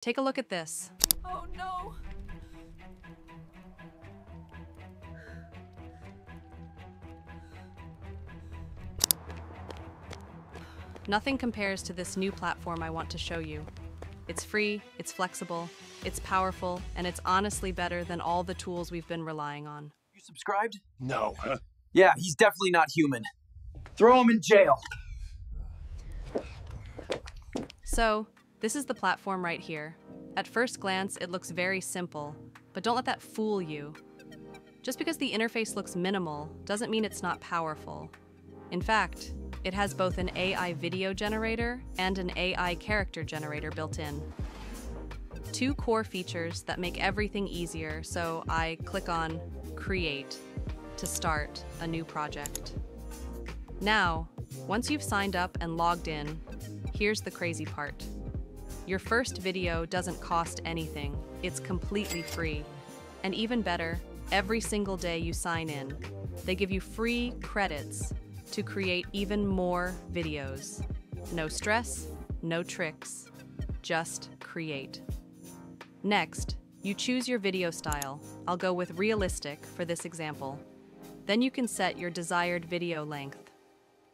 Take a look at this. Oh no! Nothing compares to this new platform I want to show you. It's free, it's flexible, it's powerful, and it's honestly better than all the tools we've been relying on. You subscribed? No. Yeah, he's definitely not human. Throw him in jail. So, this is the platform right here. At first glance, it looks very simple, but don't let that fool you. Just because the interface looks minimal doesn't mean it's not powerful. In fact, it has both an AI video generator and an AI character generator built in. Two core features that make everything easier, so I click on Create to start a new project. Now, once you've signed up and logged in, here's the crazy part. Your first video doesn't cost anything, it's completely free. And even better, every single day you sign in, they give you free credits to create even more videos. No stress, no tricks, just create. Next, you choose your video style. I'll go with realistic for this example. Then you can set your desired video length.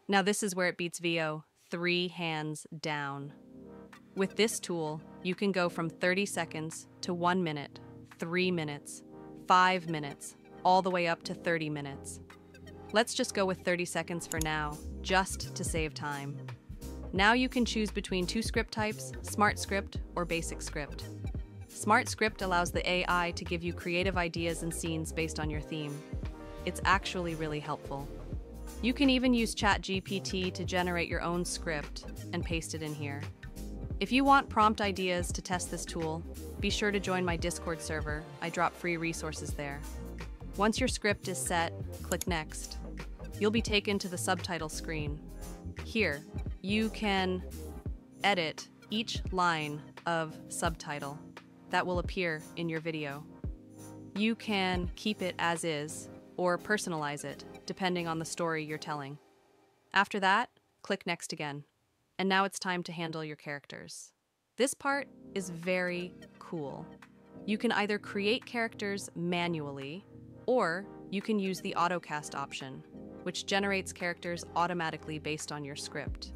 Now this is where it beats VEO3 hands down. With this tool, you can go from 30 seconds to 1 minute, 3 minutes, 5 minutes, all the way up to 30 minutes. Let's just go with 30 seconds for now, just to save time. Now you can choose between two script types, Smart Script or Basic Script. Smart Script allows the AI to give you creative ideas and scenes based on your theme. It's actually really helpful. You can even use ChatGPT to generate your own script and paste it in here. If you want prompt ideas to test this tool, be sure to join my Discord server. I drop free resources there. Once your script is set, click Next. You'll be taken to the subtitle screen. Here, you can edit each line of subtitle that will appear in your video. You can keep it as is or personalize it, depending on the story you're telling. After that, click Next again. And now it's time to handle your characters. This part is very cool. You can either create characters manually, or you can use the autocast option, which generates characters automatically based on your script.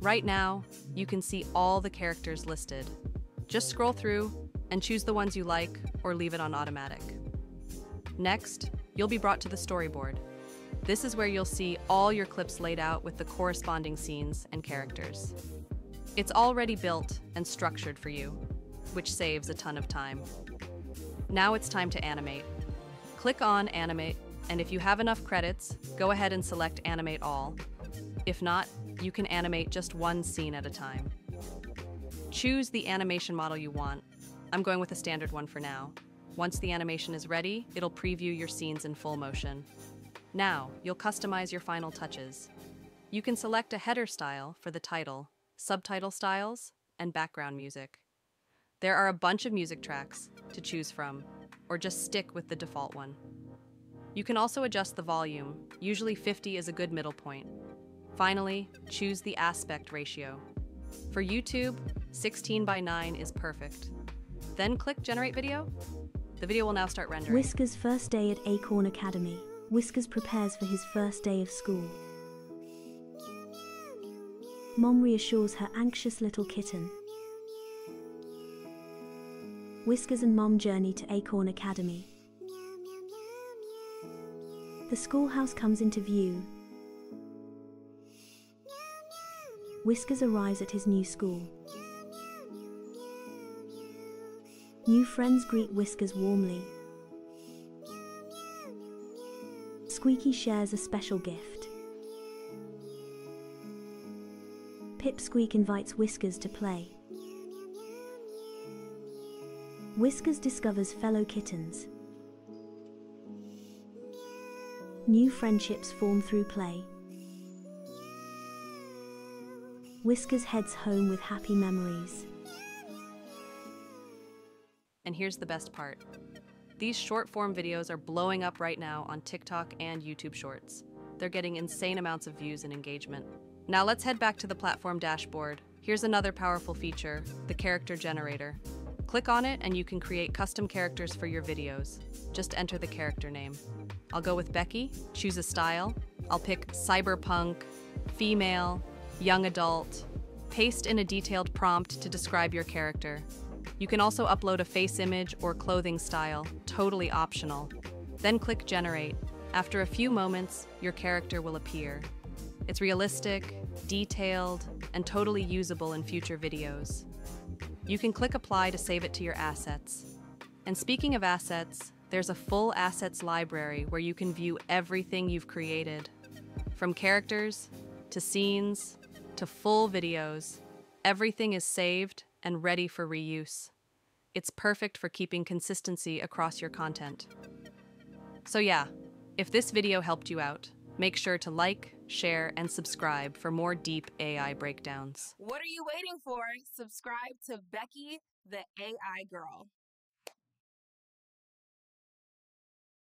Right now, you can see all the characters listed. Just scroll through and choose the ones you like or leave it on automatic. Next, you'll be brought to the storyboard. This is where you'll see all your clips laid out with the corresponding scenes and characters. It's already built and structured for you, which saves a ton of time. Now it's time to animate. Click on Animate, and if you have enough credits, go ahead and select Animate All. If not, you can animate just one scene at a time. Choose the animation model you want. I'm going with a standard one for now. Once the animation is ready, it'll preview your scenes in full motion. Now, you'll customize your final touches. You can select a header style for the title, subtitle styles, and background music. There are a bunch of music tracks to choose from, or just stick with the default one. You can also adjust the volume, usually 50 is a good middle point. Finally, choose the aspect ratio. For YouTube, 16:9 is perfect. Then click Generate Video. The video will now start rendering. Whiskers' first day at Acorn Academy. Whiskers prepares for his first day of school. Mom reassures her anxious little kitten. Whiskers and Mom journey to Acorn Academy. The schoolhouse comes into view. Whiskers arrives at his new school. New friends greet Whiskers warmly. Squeaky shares a special gift. Pipsqueak invites Whiskers to play. Whiskers discovers fellow kittens. New friendships form through play. Whiskers heads home with happy memories. And here's the best part. These short-form videos are blowing up right now on TikTok and YouTube Shorts. They're getting insane amounts of views and engagement. Now let's head back to the platform dashboard. Here's another powerful feature, the character generator. Click on it and you can create custom characters for your videos. Just enter the character name. I'll go with Becky, choose a style. I'll pick cyberpunk, female, young adult. Paste in a detailed prompt to describe your character. You can also upload a face image or clothing style, totally optional. Then click generate. After a few moments, your character will appear. It's realistic, detailed, and totally usable in future videos. You can click apply to save it to your assets. And speaking of assets, there's a full assets library where you can view everything you've created. From characters, to scenes, to full videos, everything is saved and ready for reuse. It's perfect for keeping consistency across your content. So yeah, if this video helped you out, make sure to like, share, and subscribe for more deep AI breakdowns. What are you waiting for? Subscribe to Becky the AI Girl.